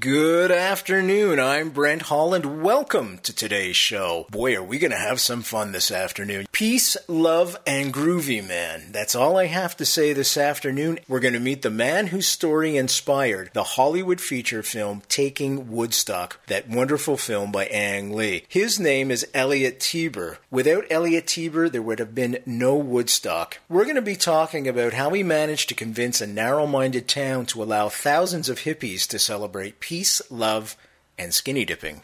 Good afternoon, I'm Brent Hall, and welcome to today's show. Boy, are we going to have some fun this afternoon. Peace, love, and groovy, man. That's all I have to say this afternoon. We're going to meet the man whose story inspired the Hollywood feature film Taking Woodstock, that wonderful film by Ang Lee. His name is Elliot Tiber. Without Elliot Tiber, there would have been no Woodstock. We're going to be talking about how he managed to convince a narrow-minded town to allow thousands of hippies to celebrate peace, love, and skinny dipping.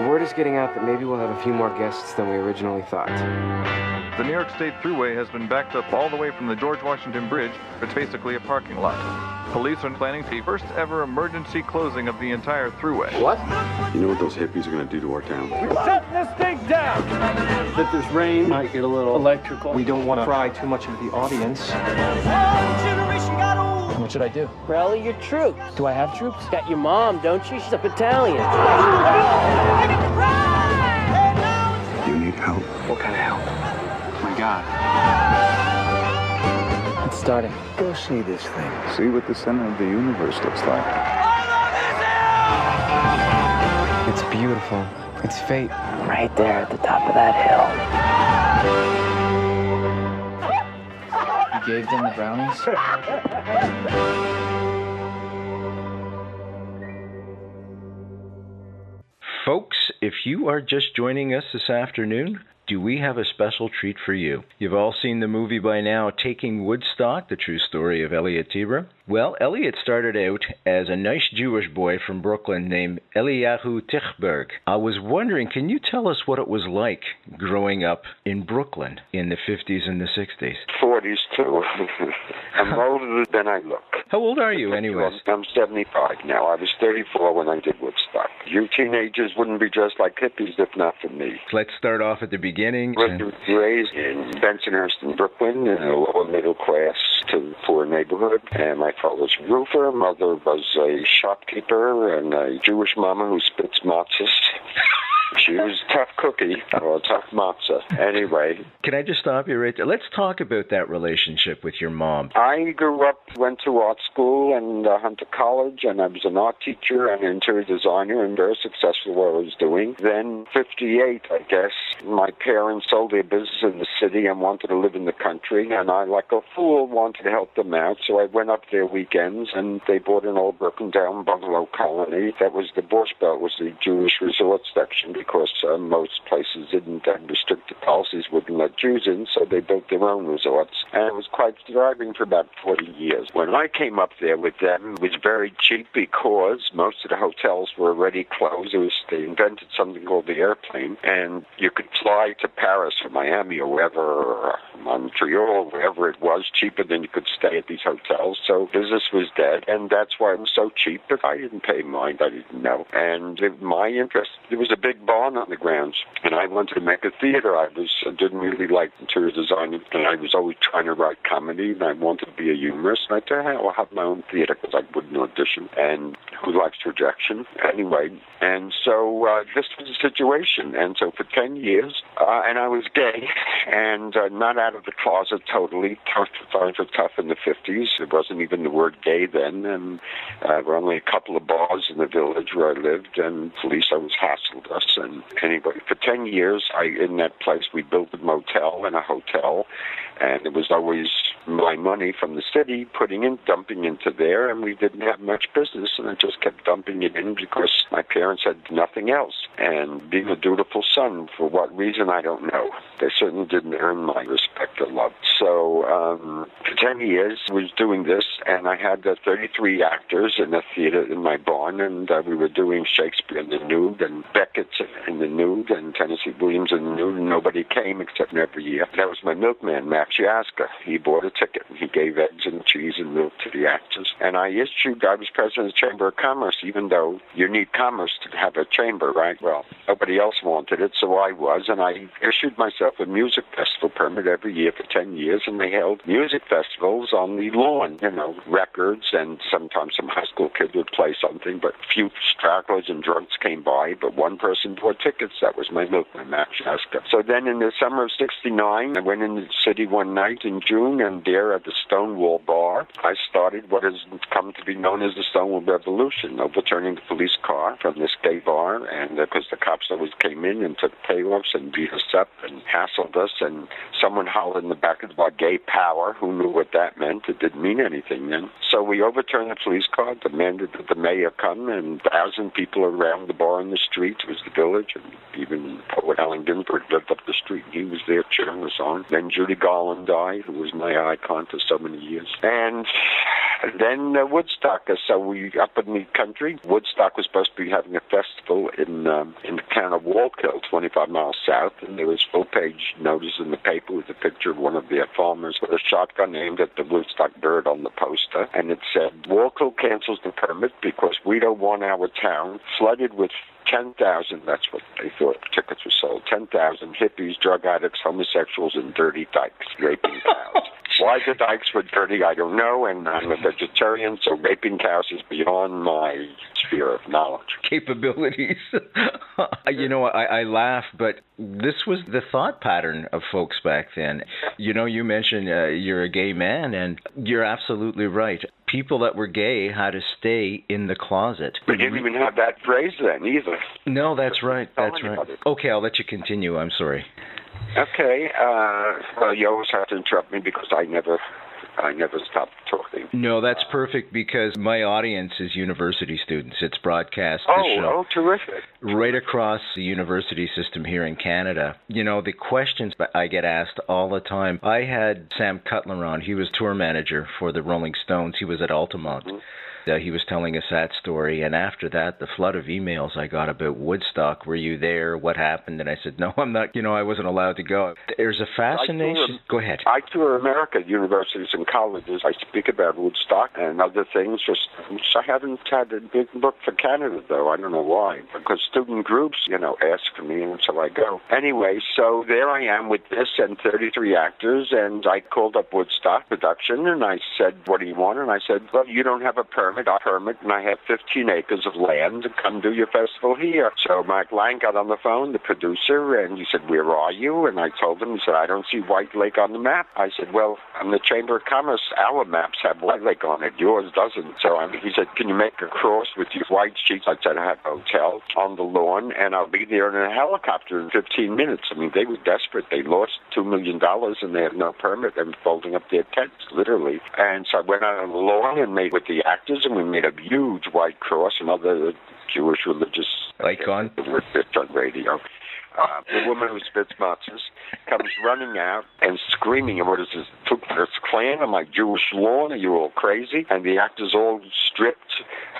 Word is getting out that maybe we'll have a few more guests than we originally thought. The New York State Thruway has been backed up all the way from the George Washington Bridge. It's basically a parking lot. Police are planning the first ever emergency closing of the entire Thruway. What? You know what those hippies are going to do to our town? We're setting this thing down! If there's rain, might get a little electrical. We don't want to fry too much of the audience. What should I do? Rally your troops. Do I have troops? Got your mom, don't you? She's a battalion. You need help. What kind of help? Oh my God. It's starting. Go see this thing. See what the center of the universe looks like. I love this hill! It's beautiful. It's fate. Right there at the top of that hill. Gave them the brownies. Folks, if you are just joining us this afternoon, do we have a special treat for you? You've all seen the movie by now, Taking Woodstock, the true story of Elliot Tiber. Well, Elliot started out as a nice Jewish boy from Brooklyn named Eliyahu Tichberg. I was wondering, can you tell us what it was like growing up in Brooklyn in the 50s and the 60s? 40s, too. I'm older than I look. How old are you, anyways? I'm 75 now. I was 34 when I did Woodstock. You teenagers wouldn't be dressed like hippies if not for me. Let's start off at the beginning. I was raised in Bensonhurst in Brooklyn, in a lower middle class to poor neighborhood, and my father was a roofer, mother was a shopkeeper, and a Jewish mama who spits matzahs. She was a tough cookie, or a tough matzah. Anyway. Can I just stop you right there? Let's talk about that relationship with your mom. I grew up, went to art school and Hunter College, and I was an art teacher and an interior designer and very successful what I was doing. Then, 58, I guess, my parents sold their business in the city and wanted to live in the country, and I, like a fool, wanted to help them out, so I went up there weekends, and they bought an old broken-down bungalow colony. That was the Borscht Belt, was the Jewish resort section, because most places didn't, and restrictive policies wouldn't let Jews in, so they built their own resorts. And it was quite thriving for about 40 years. When I came up there with them, it was very cheap because most of the hotels were already closed. They invented something called the airplane, and you could fly to Paris or Miami or wherever, or Montreal, wherever it was, cheaper than you could stay at these hotels. So business was dead, and that's why it was so cheap, but I didn't pay mind, I didn't know. And my interest, there was a big barn on the grounds, and I wanted to make a theater. I didn't really like interior design, and I was always trying to write comedy, and I wanted to be a humorist, and I thought, hey, I'll have my own theater, because I wouldn't audition, and who likes rejection? Anyway, and so this was the situation, and so for 10 years, and I was gay, and not out of the closet totally, tough in the 50s, there wasn't even the word gay then, and there were only a couple of bars in the village where I lived, and police always hassled us. And anyway, for 10 years, in that place, we built a motel and a hotel, and it was always my money from the city putting in, dumping into there, and we didn't have much business, and I just kept dumping it in because my parents had nothing else. And being a dutiful son, for what reason, I don't know. They certainly didn't earn my respect or love. So for 10 years, I was doing this, and I had 33 actors in a theater in my barn, and we were doing Shakespeare in the nude, and Beckett's in the nude, and Tennessee Williams in the nude, and nobody came except every year. That was my milkman, Max Yasgur. He bought a ticket, and he gave eggs and cheese and milk to the actors. And I was president of the Chamber of Commerce, even though you need commerce to have a chamber, right? well, nobody else wanted it, so I was, and I issued myself a music festival permit every year for 10 years, and they held music festivals on the lawn, you know, records, and sometimes some high school kid would play something, but a few stragglers and drunks came by, but one person bought tickets. That was my movement, Max Yasgur. So then in the summer of 1969, I went in the city one night in June, and there at the Stonewall Bar, I started what has come to be known as the Stonewall Revolution, overturning the police car from this gay bar, and because the cops always came in and took payoffs and beat us up and hassled us, and someone hollered in the back of the bar, "Gay power." Who knew what that meant? It didn't mean anything then. So we overturned the police car, demanded that the mayor come, and 1,000 people around the bar in the street. It was the village, and even poet Allen Ginsberg lived up the street. He was there cheering us on. Then Judy Garland died, who was my icon for so many years. And then Woodstock. So we up in the country. Woodstock was supposed to be having a festival in the town of Wallkill, 25 miles south, and there was full-page notice in the paper with a picture of one of their farmers with a shotgun aimed at the Woodstock bird on the poster, and it said, "Wallkill cancels the permit because we don't want our town flooded with 10,000, that's what they thought tickets were sold, 10,000 hippies, drug addicts, homosexuals, and dirty dykes, raping cows." Why the dykes were dirty, I don't know, and I'm a vegetarian, so raping cows is beyond my sphere of knowledge. Capabilities. You know, I laugh, but this was the thought pattern of folks back then. You know, you mentioned you're a gay man, and you're absolutely right. People that were gay had to stay in the closet. We didn't even have that phrase then either. No, that's right. That's right. Okay, I'll let you continue. I'm sorry. Okay. Well, you always have to interrupt me because I never stopped talking. No, that's perfect because my audience is university students. It's broadcast. Oh, terrific. Right across the university system here in Canada. You know, the questions I get asked all the time. I had Sam Cutler on. He was tour manager for the Rolling Stones. He was at Altamont. Mm-hmm. He was telling us that story, and after that, the flood of emails I got about Woodstock. Were you there? What happened? And I said, no, I'm not. You know, I wasn't allowed to go. There's a fascination. Go ahead. I tour America at universities and colleges. I speak about Woodstock and other things. I haven't had a big book for Canada, though. I don't know why, because student groups, you know, ask for me, and so I go. Anyway, so there I am with this and 33 actors, and I called up Woodstock Production, and I said, what do you want? And I said, well, you don't have a permit, and I have 15 acres of land to come do your festival here. So Mike Lang got on the phone, the producer, and he said, where are you? And I told him, he said, I don't see White Lake on the map. I said, well, I'm the Chamber of Commerce. Our maps have White Lake on it. Yours doesn't. So he said, can you make a cross with your white sheets? I said, I have a hotel on the lawn, and I'll be there in a helicopter in 15 minutes. I mean, they were desperate. They lost $2 million, and they had no permit. They were folding up their tents, literally. And so I went out on the lawn and made with the actors, and we made a huge white cross, another Jewish religious icon. The word bitch on radio. The woman who spits matzahs comes running out and screaming, what is this, Ku Klux Klan on my Jewish lawn? Are you all crazy? And the actors all stripped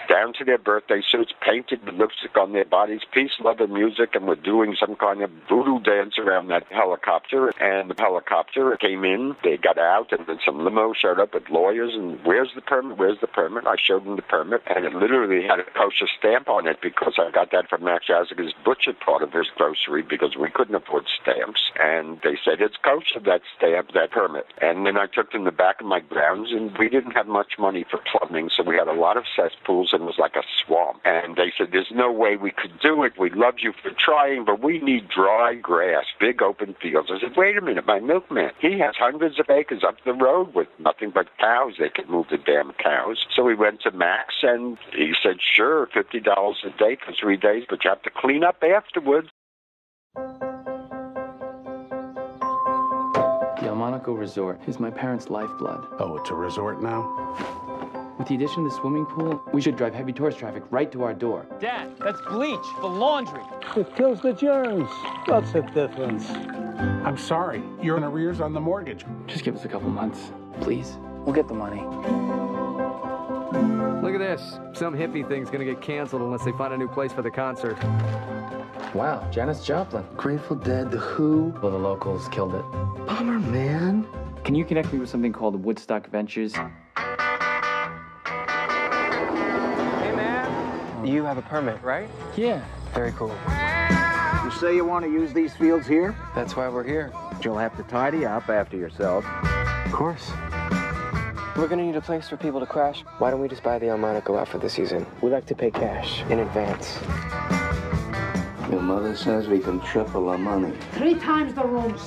down to their birthday suits, painted with lipstick on their bodies, peace, love, and music, and were doing some kind of voodoo dance around that helicopter. And the helicopter came in, they got out, and then some limo showed up with lawyers, and where's the permit? Where's the permit? I showed them the permit, and it literally had a kosher stamp on it because I got that from Max Yasgur's butcher part of his grocery, because we couldn't afford stamps, and they said, it's kosher, that stamp, that permit. And then I took them to the back of my grounds, and we didn't have much money for plumbing, so we had a lot of cesspools, and it was like a swamp. And they said, there's no way we could do it. We love you for trying, but we need dry grass, big open fields. I said, wait a minute, my milkman, he has hundreds of acres up the road with nothing but cows. They could move the damn cows. So we went to Max, and he said, sure, $50 a day for 3 days, but you have to clean up afterwards. The El Monaco Resort is my parents' lifeblood. Oh, it's a resort now? With the addition of the swimming pool, we should drive heavy tourist traffic right to our door. Dad, that's bleach for laundry. It kills the germs. What's the difference? I'm sorry. You're in arrears on the mortgage. Just give us a couple months, please. We'll get the money. Look at this. Some hippie thing's gonna get canceled unless they find a new place for the concert. Wow, Janis Joplin. Grateful Dead, The Who. Well, the locals killed it. Bummer, man. Can you connect me with something called Woodstock Ventures? Hey, man. You have a permit, right? Yeah. Very cool. say you want to use these fields here? That's why we're here. You'll have to tidy up after yourself. Of course. We're gonna need a place for people to crash. Why don't we just buy the El Monaco out for the season? We like to pay cash in advance. Your mother says we can triple our money. 3 times the rooms.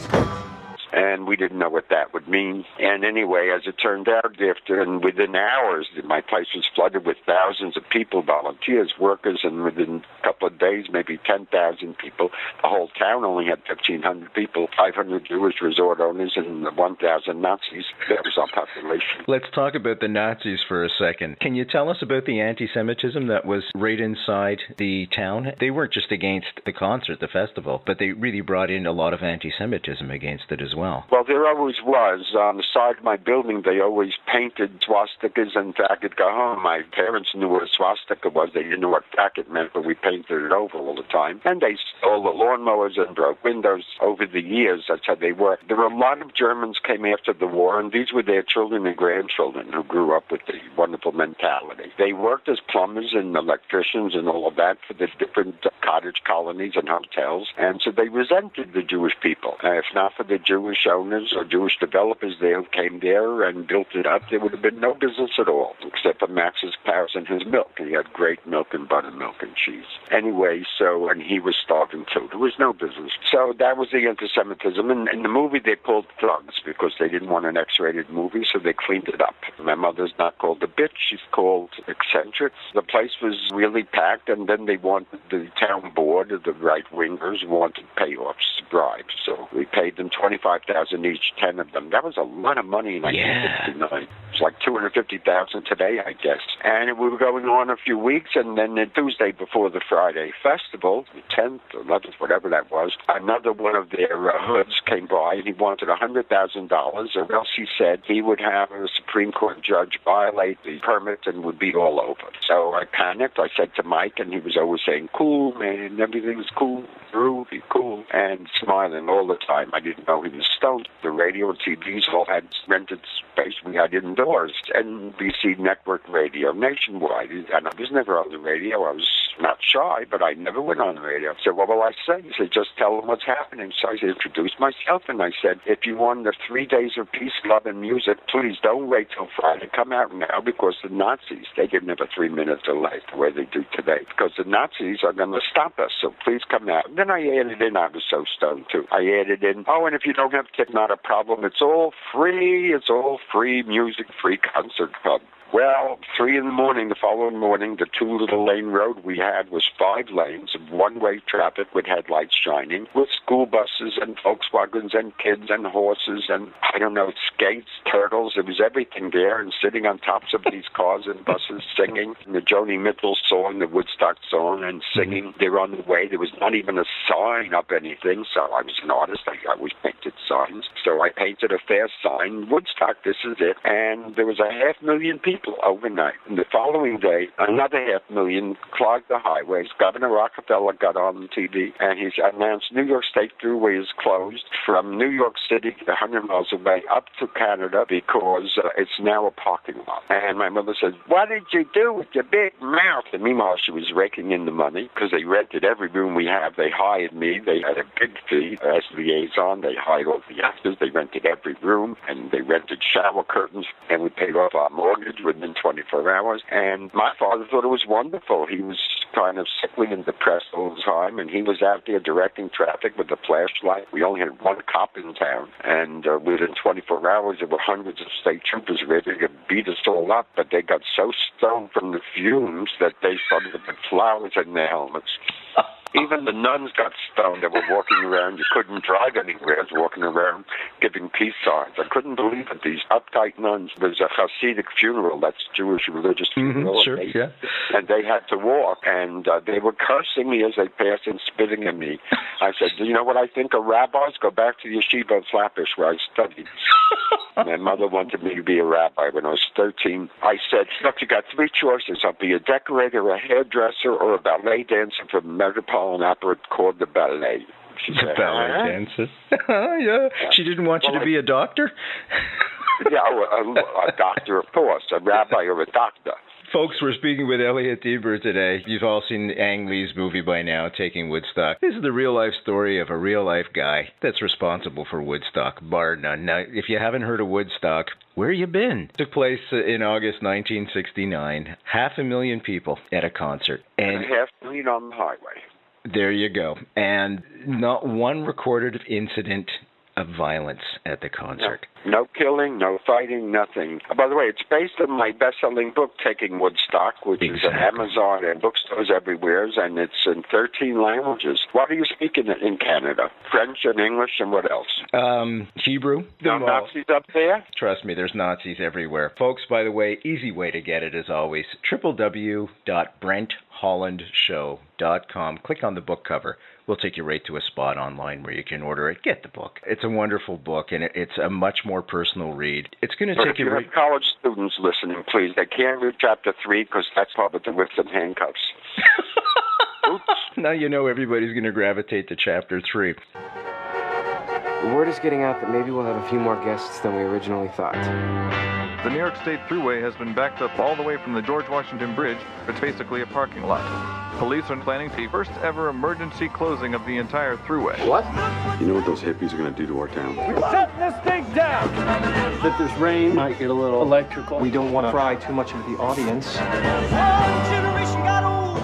And we didn't know what that would mean. And anyway, as it turned out, after and within hours, my place was flooded with thousands of people, volunteers, workers, and within a couple of days, maybe 10,000 people. The whole town only had 1,500 people, 500 Jewish resort owners, and 1,000 Nazis. That was our population. Let's talk about the Nazis for a second. Can you tell us about the anti-Semitism that was right inside the town? They weren't just against the concert, the festival, but they really brought in a lot of anti-Semitism against it as well. Well, there always was. On the side of my building, they always painted swastikas and faggot Gahom. My parents knew what a swastika was. They didn't know what faggot meant, but we painted it over all the time. And they stole the lawnmowers and broke windows over the years. That's how they were. There were a lot of Germans came after the war, and these were their children and grandchildren who grew up with the wonderful mentality. They worked as plumbers and electricians and all of that for the different cottage colonies and hotels. And so they resented the Jewish people. If not for the Jewish owners or Jewish developers there who came there and built it up, there would have been no business at all, except for Max's Paris and his milk. He had great milk and buttermilk and cheese. Anyway, so, and he was starving too. There was no business. So that was the anti-Semitism. And in the movie, they pulled thugs because they didn't want an X-rated movie, so they cleaned it up. My mother's not called a bitch. She's called eccentric. The place was really packed, and then they wanted the town board, the right-wingers, wanted payoffs, bribes. So we paid them $25,000 each, 10 of them. That was a lot of money in 1969. It's like $250,000 today, I guess. And we were going on a few weeks, and then the Tuesday before the Friday festival, the 10th, 11th, whatever that was, another one of their hoods came by, and he wanted $100,000, or else he said he would have a Supreme Court judge violate the permit and would be all over. So I panicked. I said to Mike, and he was always saying, cool, man, everything's cool, Drew, be cool, and smiling all the time. I didn't know he was stoned. The radio and TVs all had rented space we had indoors. NBC Network Radio nationwide. And I was never on the radio. I was not shy, but I never went on the radio. I said, what will I say? He said, just tell them what's happening. So I introduced myself, and I said, if you want the 3 days of peace, love, and music, please don't wait till Friday. Come out now, because the Nazis, they give never 3 minutes delay the way they do today, because the Nazis are going to stop us. So please come out. And then I added in, I was so stoned, too. I added in, oh, and if you don't have tickets, not a problem. It's all free. It's all free music, free concert club. Well, 3 in the morning, the following morning, the 2 little lane road we had was 5 lanes of one-way traffic with headlights shining, with school buses and Volkswagens and kids and horses and, I don't know, skates, turtles. It was everything there, and sitting on tops of these cars and buses singing the Joni Mitchell song, the Woodstock song, and singing. They were on the way. There was not even a sign up anything, so I was an artist. I always painted signs. So I painted a fair sign, Woodstock, this is it. And there was a 500,000 people overnight. And the following day, another 500,000 clogged the highways. Governor Rockefeller got on the TV, and he announced New York State Thruway is closed from New York City, 100 miles away, up to Canada, because it's now a parking lot. And my mother said, what did you do with your big mouth? And meanwhile, she was raking in the money, because they rented every room we have. They hired me. They had a big fee as liaison. They hired all the actors. They rented every room, and they rented shower curtains, and we paid off our mortgage within 24 hours. And my father thought it was wonderful. He was kind of sickly and depressed all the time, and he was out there directing traffic with a flashlight. We only had one cop in town, and within 24 hours, there were hundreds of state troopers ready to beat us all up, but they got so stoned from the fumes that they started to put flowers in their helmets. Even the nuns got stoned. They were walking around. You couldn't drive anywhere. I was walking around giving peace signs. I couldn't believe it. These uptight nuns. There was a Hasidic funeral. That's Jewish religious funeral. Mm-hmm, sure, yeah. And they had to walk, and they were cursing me as they passed and spitting at me. I said, do you know what I think of rabbis? Go back to the yeshiva in Flappish where I studied. My mother wanted me to be a rabbi when I was 13. I said, look, you got 3 choices. I'll be a decorator, a hairdresser, or a ballet dancer from Metropolitan opera called the ballet. She said, ballet dancer. Yeah. She didn't want you to be a doctor? Yeah, a doctor, of course, a rabbi or a doctor. Folks, we're speaking with Elliot Tiber today. You've all seen Ang Lee's movie by now, Taking Woodstock. This is the real-life story of a real-life guy that's responsible for Woodstock, bar none. Now, if you haven't heard of Woodstock, where you been? It took place in August 1969. 500,000 people at a concert. And 500,000 on the highway. There you go. And not one recorded incident of violence at the concert. No killing, no fighting, nothing. By the way, it's based on my best-selling book, Taking Woodstock, which is at Amazon and bookstores everywhere, and it's in 13 languages. What do you speak in Canada? French and English and what else? Hebrew. No Nazis up there? Trust me, there's Nazis everywhere. Folks, by the way, easy way to get it is always www.brenthollandshow.com. Click on the book cover. We'll take you right to a spot online where you can order it. Get the book. It's a wonderful book, and it's a much more personal read. It's going to take you... If you have college students listening, please, they can't read Chapter 3 because that's probably the whips and handcuffs. Oops. Now you know everybody's going to gravitate to Chapter 3. The word is getting out that maybe we'll have a few more guests than we originally thought. The New York State Thruway has been backed up all the way from the George Washington Bridge. It's basically a parking lot. Police are planning the first ever emergency closing of the entire Thruway. What? You know what those hippies are going to do to our town? We're shutting this thing down! If there's rain, might get a little electrical. We don't want to fry too much of the audience.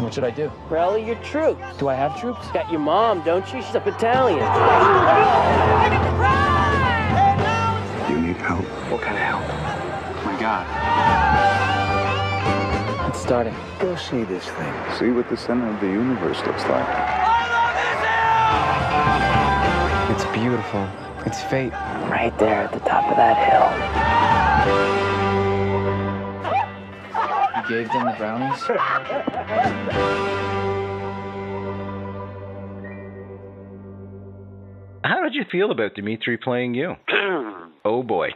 What should I do? Rally your troops. Do I have troops? Got your mom, don't you? She's a battalion. You need help. What kind of help? Oh my God. It's starting. Go see this thing. See what the center of the universe looks like. I love this hill! It's beautiful. It's fate. Right there at the top of that hill. Gave them the brownies. How did you feel about Dimitri playing you? Oh, boy.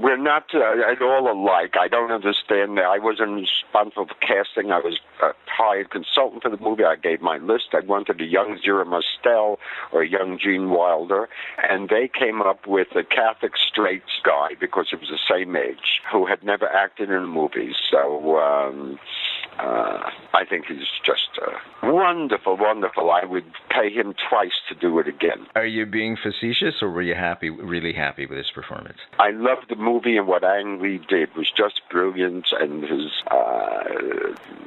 We're not at all alike. I don't understand that. I wasn't responsible for casting. I was a hired consultant for the movie. I gave my list. I wanted a young Zero Mostel or a young Gene Wilder, and they came up with a Catholic straights guy because he was the same age who had never acted in movies. So I think he's just wonderful, wonderful. I would pay him twice to do it again. Are you being facetious, or were you happy, really happy with his performance? I loved the movie, and what Ang Lee did was just brilliant, and his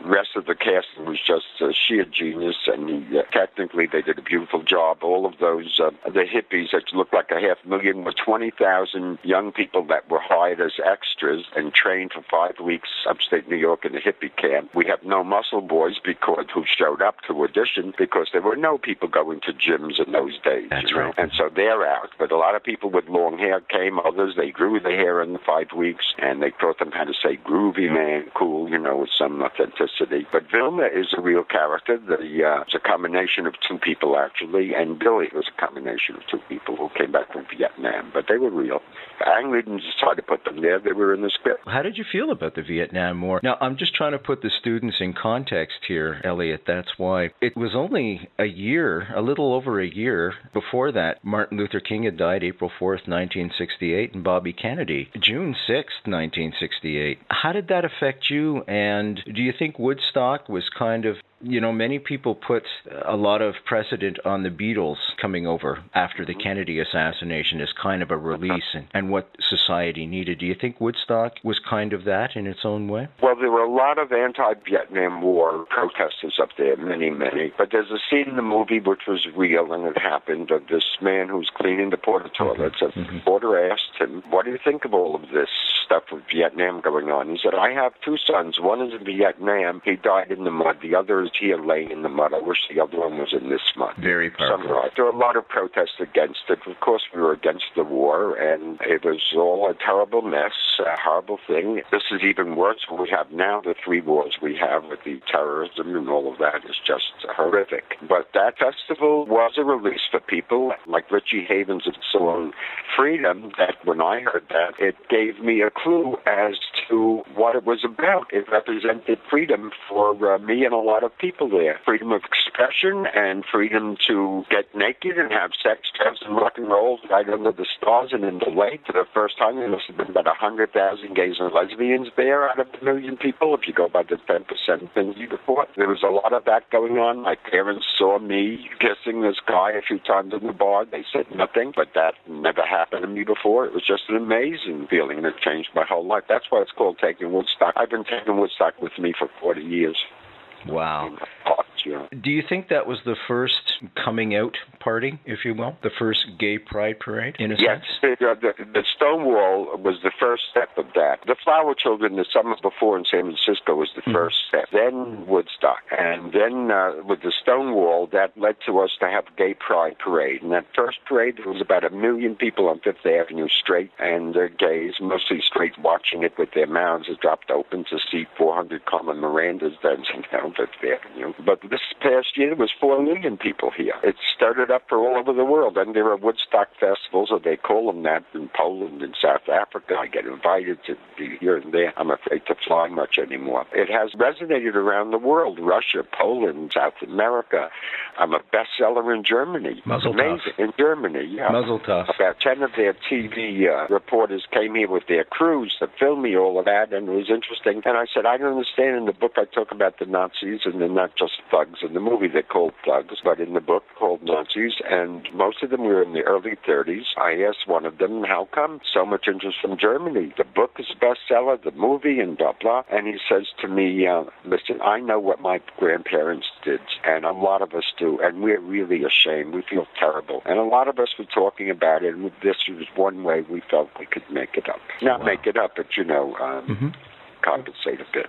rest of the casting was just sheer genius, and he, technically they did a beautiful job. All of those, the hippies that looked like 500,000 were 20,000 young people that were hired as extras and trained for 5 weeks upstate New York in a hippie camp. We have no muscle boys because who showed up to audition because there were no people going to gyms in those days. That's right. And so they're out, but a lot of people with long hair came, others, they grew their hair in the 5 weeks, and they taught them how to say groovy, man, cool, you know, with some authenticity. But Vilma is a real character. It's a combination of two people, actually, and Billy was a combination of two people who came back from Vietnam, but they were real. Ang Lee didn't decide to put them there. They were in the script. How did you feel about the Vietnam War? Now, I'm just trying to put the students in context here, Elliot. That's why. It was only a year, a little over a year before that, Martin Luther King had died April 4th, 1968, and Bobby Kennedy, June 6th, 1968. How did that affect you? And do you think Woodstock was kind of, you know, many people put a lot of precedent on the Beatles coming over after the Kennedy assassination as kind of a release and what society needed. Do you think Woodstock was kind of that in its own way? Well, there were a lot of anti-Vietnam War protesters up there, many, many. But there's a scene in the movie which was real and it happened of this man who's cleaning the porta toilets. Okay. And the porter asked him, what do you think of all of this stuff with Vietnam going on? He said, I have two sons. One is in Vietnam. He died in the mud. The other is here laying in the mud. I wish the other one was in this mud. Very powerful. Somewhere. There were a lot of protests against it. Of course, we were against the war, and it was all a terrible mess, a horrible thing. This is even worse. We have now the three wars we have with the terrorism and all of that is just horrific. But that festival was a release for people like Richie Havens and so on. Freedom, that when I heard that, it gave me a clue as to what it was about. It represented freedom for me and a lot of people there. Freedom of expression and freedom to get naked and have sex, drugs, and rock and roll right under the stars and in the lake. For the first time, there must have been about 100,000 gays and lesbians there out of the million people, if you go by the 10% thing you before. There was a lot of that going on. My parents saw me kissing this guy a few times in the bar. They said nothing, but that never happened to me before. It was just an amazing feeling, and it changed my whole life. That's why it's called Taking Woodstock. I've been taking Woodstock with me for 40 years. Wow. Do you think that was the first coming out party, if you will? The first gay pride parade, in a sense? Yes. The Stonewall was the first step of that. The Flower Children the summer before in San Francisco was the first step. Then Woodstock. And then with the Stonewall, that led to us to have a gay pride parade. And that first parade, there was about 1 million people on Fifth Avenue, straight and gays, mostly straight, watching it with their mouths dropped open to see 400 Carmen Mirandas dancing down Fifth Avenue. But this past year, there was 4 million people here. It started up from all over the world. And there are Woodstock festivals, or they call them that, in Poland and South Africa. I get invited to be here and there. I'm afraid to fly much anymore. It has resonated around the world. Russia, Poland, South America. I'm a bestseller in Germany. Mazel tov. In Germany, yeah. Mazel tov. About 10 of their TV reporters came here with their crews to film me, all of that, and it was interesting. And I said, I don't understand. In the book, I talk about the Nazis, and they're not just thugs. In the movie, they're called thugs, but in the book, called Nazis, and most of them were in the early 30s. I asked one of them, how come so much interest from Germany? The book is a bestseller, the movie, and blah, blah. And he says to me, listen, I know what my grandparents did, and a lot of us do, and we're really ashamed. We feel terrible. And a lot of us were talking about it, and this was one way we felt we could make it up. Not make it up, but, you know... compensate a bit.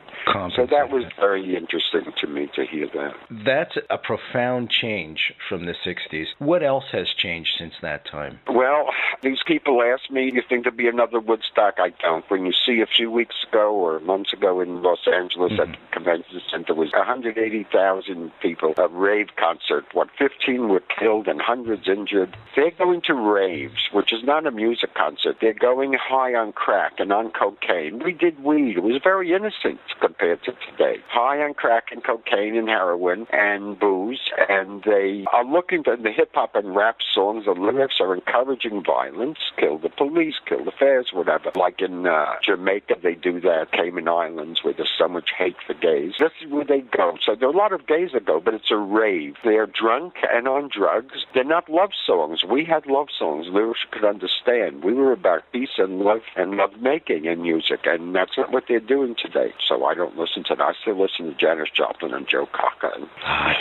So that was very interesting to me to hear that. That's a profound change from the 60s. What else has changed since that time? Well, these people ask me, do you think there'll be another Woodstock? I don't. When you see a few weeks ago or months ago in Los Angeles at the convention center was 180,000 people, a rave concert. What, 15 were killed and hundreds injured. They're going to raves, which is not a music concert. They're going high on crack and on cocaine. We did weed. It was very innocent compared to today. High on crack and cocaine and heroin and booze, and they are looking for the hip-hop and rap songs. The lyrics are encouraging violence, kill the police, kill the feds, whatever. Like in Jamaica, they do that, Cayman Islands, where there's so much hate for gays. This is where they go. So there are a lot of gays that go, but it's a rave. They're drunk and on drugs. They're not love songs. We had love songs. Lyrics could understand. We were about peace and love-making in music, and that's not what they're doing today. So I don't listen to that. I still listen to Janis Joplin and Joe Cocker.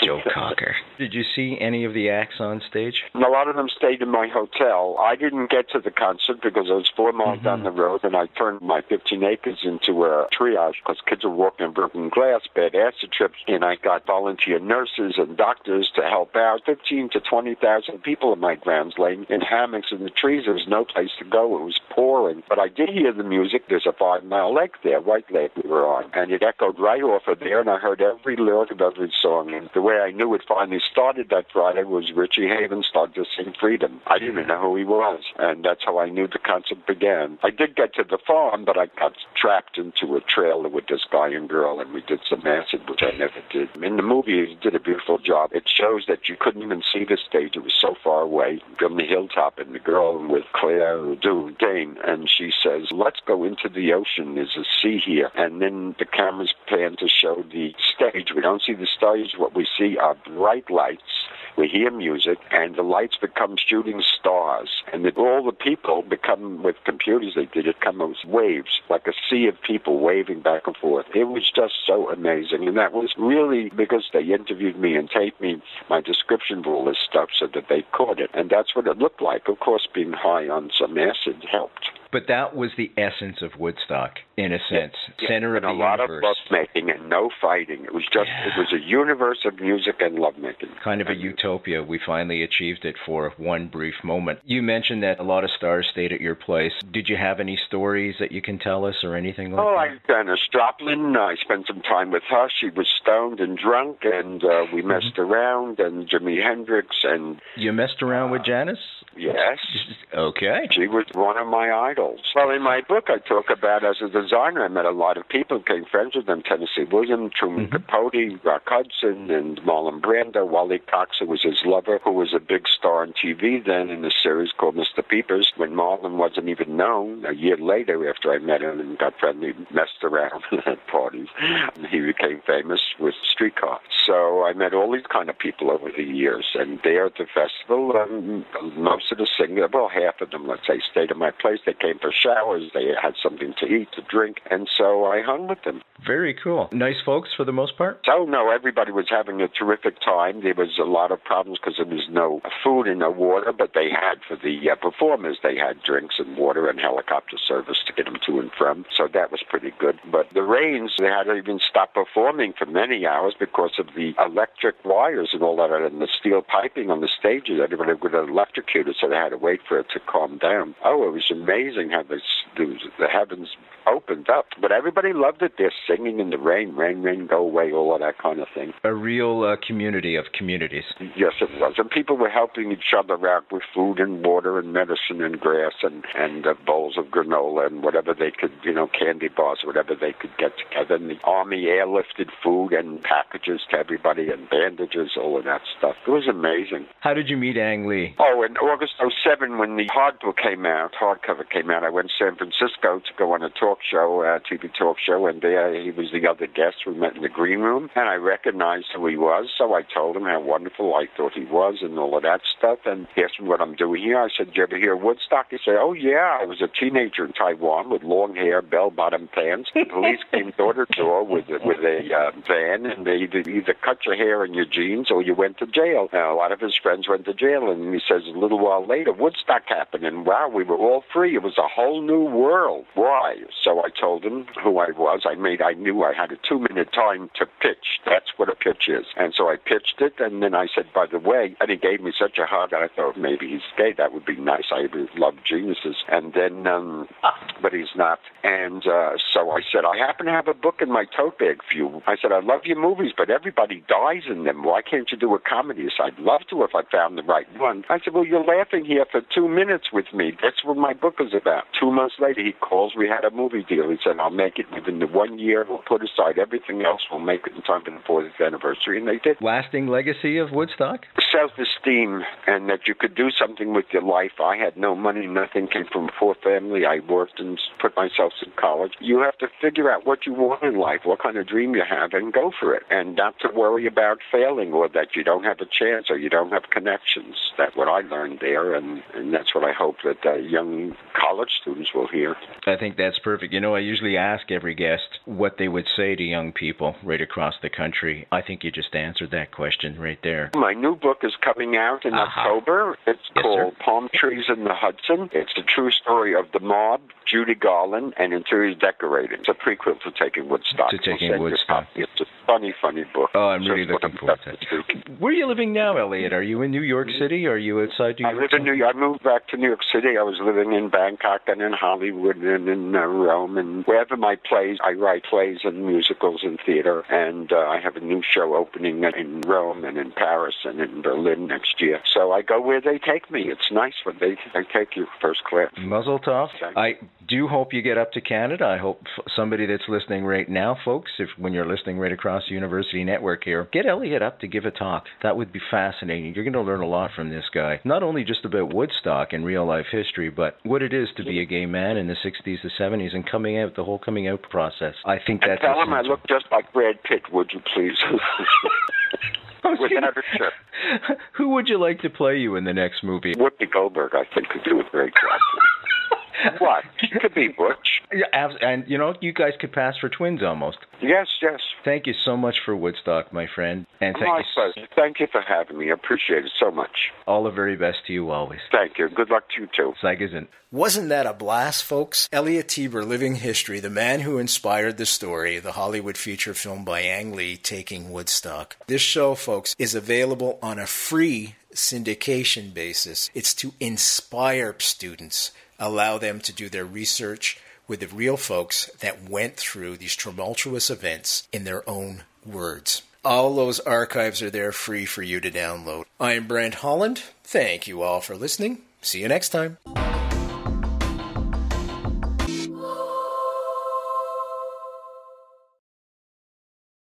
Joe Cocker. Did you see any of the acts on stage? A lot of them stayed in my hotel. I didn't get to the concert because I was 4 miles down the road, and I turned my 15 acres into a triage because kids were walking on broken glass, bad acid trips, and I got volunteer nurses and doctors to help out. 15 to 20,000 people in my grounds laying in hammocks in the trees. There was no place to go. It was pouring. But I did hear the music. There's a 5-mile lake there, White Lake we were on, and it echoed right off of there, and I heard every lyric of every song, and the way I knew it finally started that Friday was Richie Havens started to sing Freedom. I didn't even know who he was, and that's how I knew the concert began. I did get to the farm, but I got trapped into a trailer with this guy and girl, and we did some acid, which I never did. In the movie, he did a beautiful job. It shows that you couldn't even see the stage. It was so far away from the hilltop, and the girl with Claire Dane, and she says, let's go into the ocean. There's a sea here, and then the cameras pan to show the stage. We don't see the stage. What we see are bright lights. We hear music, and the lights become shooting stars, and all the people become, with computers they did it, come as waves, like a sea of people waving back and forth. It was just so amazing, and that was really because they interviewed me and taped me, my description of all this stuff, so that they caught it, and that's what it looked like. Of course, being high on some acid helped. But that was the essence of Woodstock, in a sense. Yeah. Center of the universe. And a lot of love-making and no fighting. It was just, it was a universe of music and love-making. Kind of a utopia. We finally achieved it for one brief moment. You mentioned that a lot of stars stayed at your place. Did you have any stories that you can tell us or anything like that? Oh, Janis Joplin. I spent some time with her. She was stoned and drunk, and we messed around, and Jimi Hendrix. And you messed around with Janis? Yes. Okay. She was one of my idols. Well, in my book, I talk about, as a designer, I met a lot of people, became friends with them, Tennessee Williams, Truman Capote, Rock Hudson, and Marlon Brando, Wally Cox, who was his lover, who was a big star on TV then in a series called Mr. Peepers, when Marlon wasn't even known. A year later, after I met him and got friendly, messed around at parties, he became famous with Streetcar. So I met all these kind of people over the years, and there at the festival, most of the singers, well, half of them, let's say, stayed at my place. They came for showers. They had something to eat, to drink, and so I hung with them. Very cool. Nice folks for the most part? Oh, no, everybody was having a terrific time. There was a lot of problems because there was no food and no water, but they had, for the performers, they had drinks and water and helicopter service to get them to and from, so that was pretty good. But the rains, they had to even stop performing for many hours because of the electric wires and all that, and the steel piping on the stages. Everybody would electrocute it, so they had to wait for it to calm down. Oh, it was amazing how the heavens opened up. But everybody loved it. They're singing in the rain, rain, rain, go away, all of that kind of thing. A real community of communities. Yes, it was. And people were helping each other out with food and water and medicine and grass and bowls of granola and whatever they could, you know, candy bars, whatever they could get together. And the army airlifted food and packages to everybody and bandages, all of that stuff. It was amazing. How did you meet Ang Lee? Oh, in August 2007, when the hardcover came out, I went to San Francisco to go on a talk show, a TV talk show, and there he was the other guest. We met in the green room, and I recognized who he was, so I told him how wonderful I thought he was and all of that stuff, and he asked me what I'm doing here. I said, "Did you ever hear Woodstock?" He said, "Oh, yeah, I was a teenager in Taiwan with long hair, bell-bottom pants." The police came door to door with a van, and they either cut your hair and your jeans or you went to jail. And a lot of his friends went to jail, and he says, a little while later, Woodstock happened, and wow, we were all free. It was a whole new world. Why? So I told him who I was. I knew I had a 2-minute time to pitch. That's what a pitch is. And so I pitched it, and then I said, by the way, and he gave me such a hug, I thought, maybe he's gay. That would be nice. I love geniuses. And then, but he's not. And so I said, I happen to have a book in my tote bag for you. I said, I love your movies, but everybody dies in them. Why can't you do a comedy? He said, I'd love to if I found the right one. I said, well, you're laughing here for 2 minutes with me. That's what my book is about. 2 months later, he calls. We had a movie deal. He said, I'll make it within the 1 year. We'll put aside everything else. We'll make it in time for the 40th anniversary. And they did. Lasting legacy of Woodstock? Self-esteem, and that you could do something with your life. I had no money. Nothing. Came from a poor family. I worked and put myself in college. You have to figure out what you want in life, what kind of dream you have, and go for it. And not to worry about failing or that you don't have a chance or you don't have connections. That's what I learned there, and that's what I hope that young college students will hear. I think that's perfect. You know, I usually ask every guest what they would say to young people right across the country. I think you just answered that question right there. My new book is coming out in October. It's called Palm Trees in the Hudson. It's the true story of the mob, Judy Garland, and interior decorating. It's a prequel to Taking Woodstock. It's a funny, funny book. Oh, I'm really looking forward to it. Where are you living now, Elliot? Are you in New York City? Are you outside New York City? I live in New York. I moved back to New York City. I was living in Bangkok and in Hollywood and in Rome and wherever my plays. I write plays and musicals and theater, and I have a new show opening in Rome and in Paris and in Berlin next year. So I go where they take me. It's nice when they take you first class. Mazel tov. I do hope you get up to Canada. I hope somebody that's listening right now, folks, when you're listening right across the University Network here, get Elliot up to give a talk. That would be fascinating. You're going to learn a lot from this guy, not only just about Woodstock and real-life history, but what it is to be a gay man in the 60s, the 70s, and coming out, the whole coming out process. I think that's... Tell him I look just like Brad Pitt, would you please? Who would you like to play you in the next movie? Whoopi Goldberg, I think, could do a great job. What? It could be Butch. Yeah, and, you know, you guys could pass for twins almost. Yes, yes. Thank you so much for Woodstock, my friend. And my pleasure. Thank you for having me. I appreciate it so much. All the very best to you always. Thank you. Good luck to you, too. Zygazin. Wasn't that a blast, folks? Elliot Tiber, Living History, the man who inspired the story, the Hollywood feature film by Ang Lee, Taking Woodstock. This show, folks, is available on a free syndication basis. It's to inspire students, allow them to do their research with the real folks that went through these tumultuous events in their own words. All those archives are there free for you to download. I am Brent Holland. Thank you all for listening. See you next time.